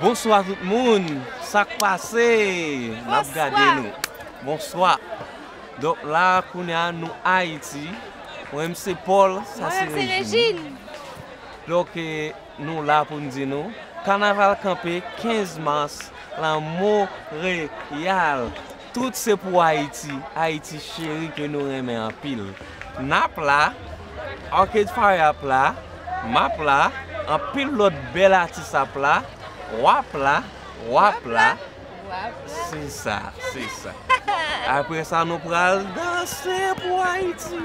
Bonsoir tout le monde, ça passé. N'a regardé nous. Bonsoir. Donc là, qu'on est à nous Haïti. OMC Paul, ça c'est Régine. Donc nous là pour nous dire nous. Carnaval campé 15 mars, la Montréal. Tout c'est pour Haïti. Haïti chérie que nous aimons en pile. Nap là, Arcade Fire là, map là, en pile l'autre bel artiste là. Wapla, wapla, c'est ça, c'est ça. Après ça, nous prenons danser pour Haïti.